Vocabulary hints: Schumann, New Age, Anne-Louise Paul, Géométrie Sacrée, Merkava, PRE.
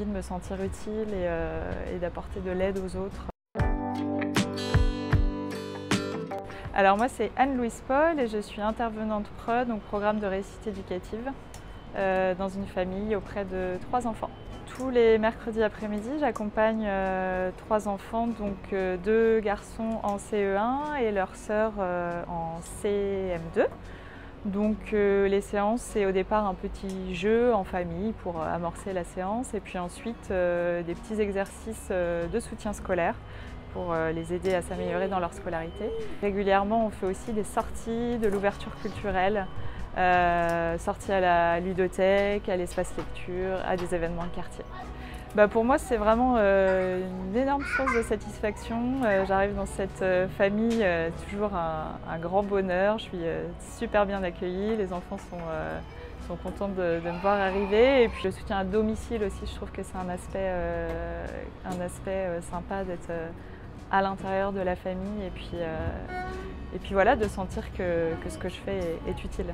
J'ai envie de me sentir utile et d'apporter de l'aide aux autres. Alors moi c'est Anne-Louise Paul et je suis intervenante PRE, donc programme de réussite éducative, dans une famille auprès de 3 enfants. Tous les mercredis après-midi, j'accompagne 3 enfants, donc 2 garçons en CE1 et leur sœur en CM2. Donc les séances, c'est au départ un petit jeu en famille pour amorcer la séance et puis ensuite des petits exercices de soutien scolaire pour les aider à s'améliorer dans leur scolarité. Régulièrement, on fait aussi des sorties, de l'ouverture culturelle, sorties à la ludothèque, à l'espace lecture, à des événements de quartier. Bah pour moi, c'est vraiment une énorme source de satisfaction. J'arrive dans cette famille, toujours un grand bonheur. Je suis super bien accueillie, les enfants sont contents de me voir arriver. Et puis le soutien à domicile aussi, je trouve que c'est un aspect sympa d'être à l'intérieur de la famille. Et puis voilà, de sentir que ce que je fais est utile.